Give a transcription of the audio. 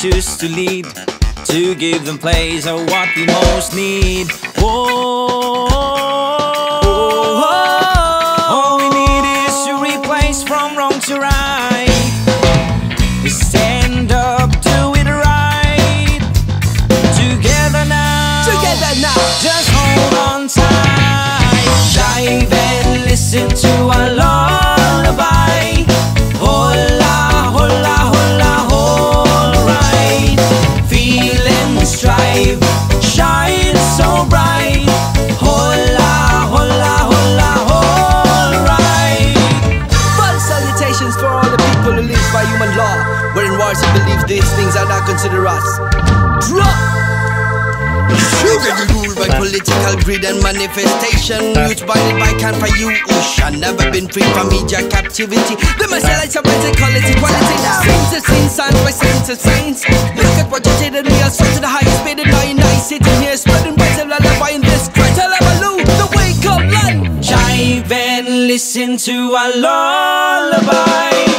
we choose to lead, to give them plays are what we most need. Whoa. All we need is to replace from wrong to right. We stand up, do it right. Together now, together now. Just hold on tight. Dive and listen to our lullaby. Shine so bright. Hola, hola, hola, all right. Full salutations for all the people who live by human law, wherein wars and believe these things are not considered us. Sugar ruled by political greed and manifestation, youth blinded by campfire youth, and never been free from media captivity. The marginalized of equality, quality now. Saints are seen, sons by saints are saints. Look at what you did and we are straight to the highest paid, and now you're nice sitting here spreading words of lullaby in this greater level. The wake up land. Jive and listen to our lullaby.